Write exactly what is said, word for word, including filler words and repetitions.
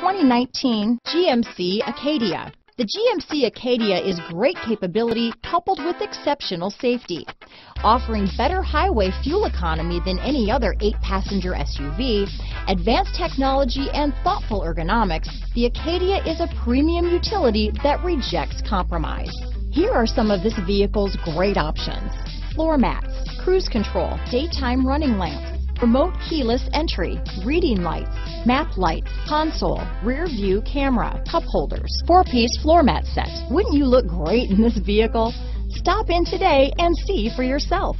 twenty nineteen G M C Acadia. The G M C Acadia is great capability coupled with exceptional safety. Offering better highway fuel economy than any other eight passenger S U V, advanced technology and thoughtful ergonomics, the Acadia is a premium utility that rejects compromise. Here are some of this vehicle's great options: floor mats, cruise control, daytime running lamps, remote keyless entry, reading lights, map lights, console, rear view camera, cup holders, four-piece floor mat set. Wouldn't you look great in this vehicle? Stop in today and see for yourself.